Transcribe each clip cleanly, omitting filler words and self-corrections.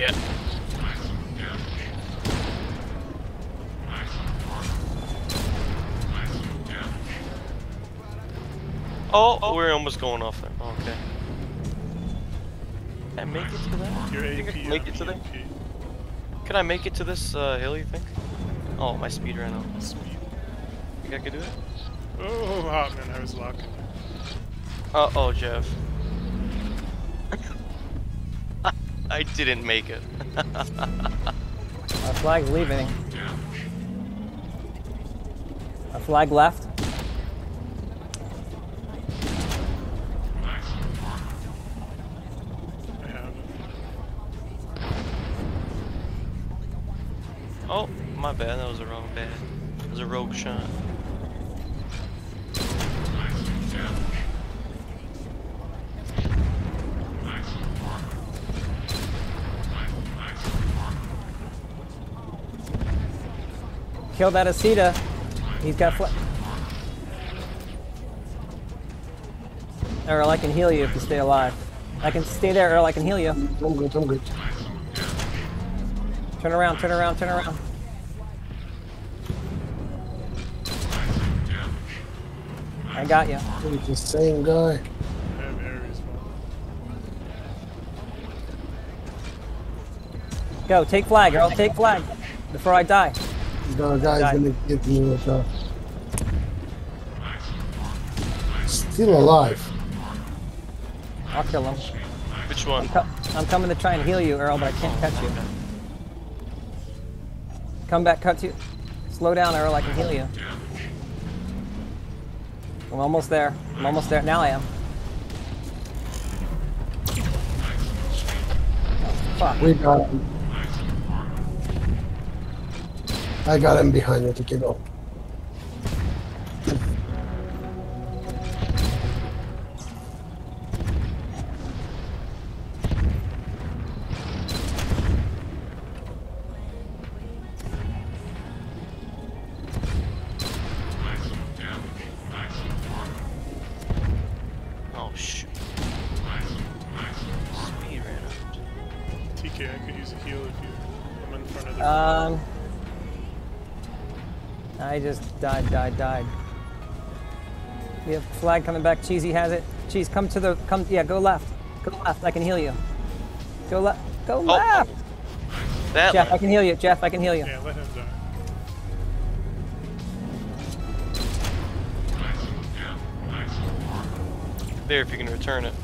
Yeah. Oh, we're almost going off there. Oh, okay. Can I make it to that? Can I make it to this hill, you think? Oh, my speed ran out. Think I could do it? Oh, Hotman, I was locked. Uh-oh, Jeff. I didn't make it. Our flag's leaving. Our flag left. Oh, my bad, that was a wrong bad. It was a rogue shot. Kill that Aceta. He's got flat. Errol, I can heal you if you stay alive. I can stay there, Errol, I can heal you. I'm good, I'm good. Turn around, turn around, turn around. I got you. It's the same guy. Go, take flag, Errol, take flag. Before I die. The guy's gonna get me with that. Still alive. I'll kill him. Which one? I'm coming to try and heal you, Errol, but I can't catch you. Come back, cut you. Slow down, Errol, I can heal you. I'm almost there. I'm almost there. Now I am. Fuck. We got him. I got him behind me to get up. Oh shoot. Speed ran out. TK, I could use a heal if I'm in front of the room. I just died. We have flag coming back. Cheesy has it. Cheese, come to the yeah, go left. Go left. I can heal you. Go left. Go left. That Jeff, I can heal you. Jeff, I can heal you. Yeah, let him die. There, if you can return it.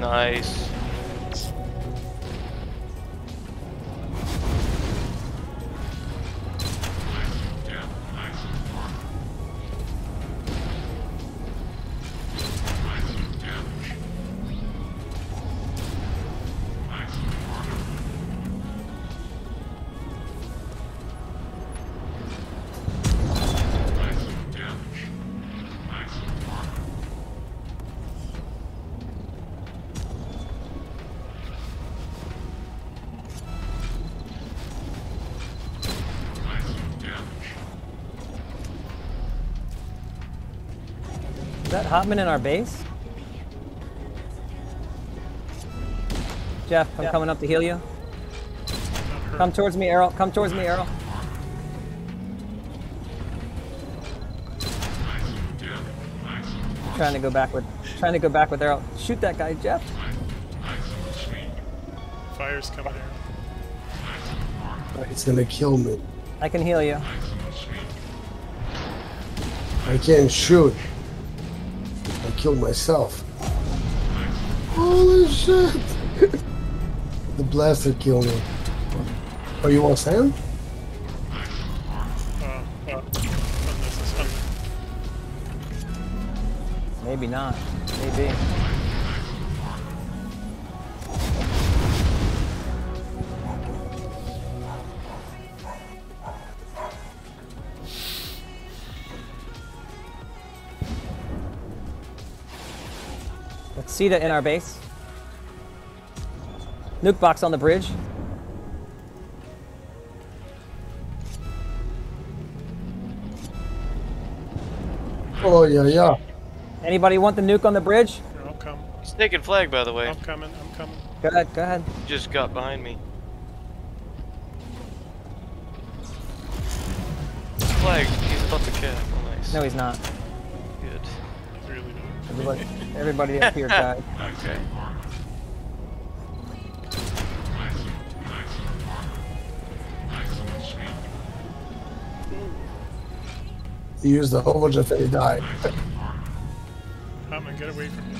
Nice. Is that Hotman in our base? Jeff, I'm coming up to heal you. Come towards me, Errol. Come towards me, Errol. Trying to go back with, Errol. Shoot that guy, Jeff. Fire's coming, Errol. It's gonna kill me. I can heal you. I can't shoot. Killed myself. Holy shit! The blaster killed me. Oh, you want sand? Maybe not. Maybe. Aceta in our base. Nuke box on the bridge. Oh yeah, yeah. Anybody want the nuke on the bridge? Here, I'll come. He's taking flag, by the way. I'm coming. Go ahead, go ahead. Just got behind me. Flag, he's above the cap. Oh, nice. No, he's not. Good. It's really good. Everybody up here died. Okay. He used the whole Jeff and he died. I'm gonna get away from you.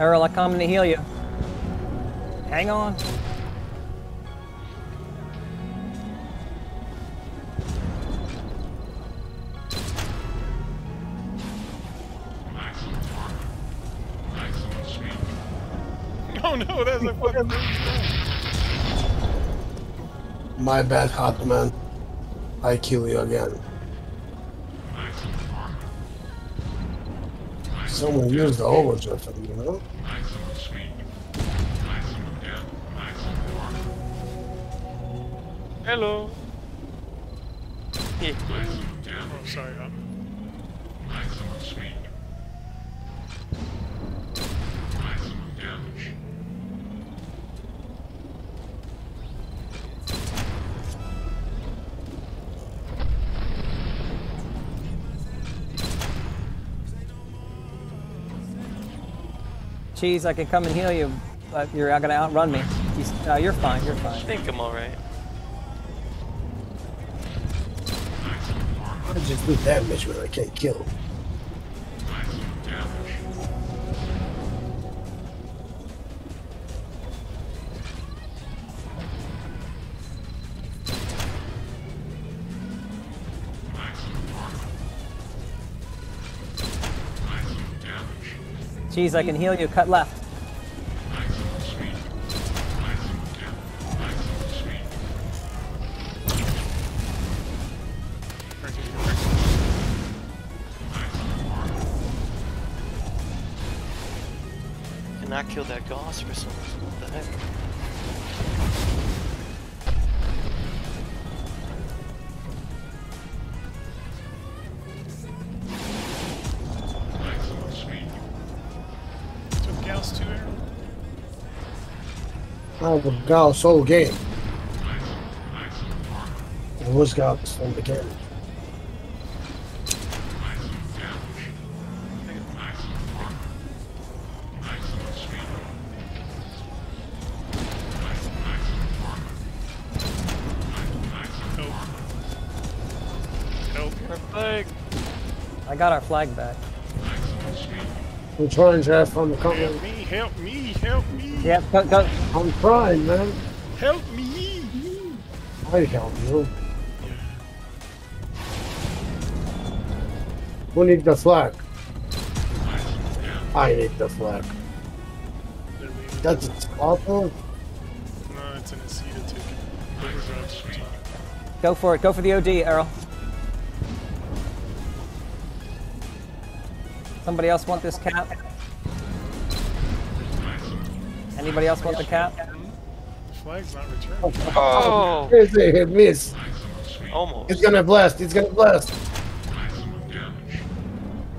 Errol, I'm coming to heal you. Hang on. Oh no, that's a fucking my bad, Hotman. I kill you again. Someone used the overdraft, you know? Hello. Yeah. Oh, sorry, Cheese, I can come and heal you, but you're not gonna outrun me. You're fine, you're fine. I think I'm alright. I just do damage when I can't kill. Jeez, I can heal you. Cut left. Cannot kill that Goss or something. What the heck? I was Gauss all game. It was Gauss all the game. Help. Our flag. I got our flag back. We're trying, Jeff, on the company. Help me, help me, help me. Yeah, go. I'm trying, man. Help me. I help you. Who needs the flag? I need the flag. That's its awful. No, it's an Aceta ticket. Go for it. Go for the OD, Errol. Somebody else want this cap? Anybody else want the cap? Flag's not returned. Oh! It missed. Almost. It's gonna blast. It's gonna blast.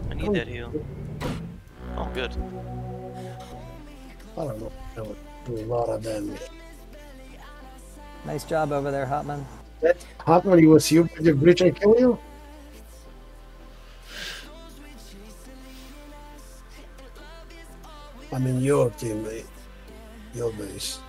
I need that heal. Oh, good. I don't know. That would do a lot of damage. Nice job over there, Hotman. Hotman, you was you? Did the breach and kill you? I mean, your teammate, your base.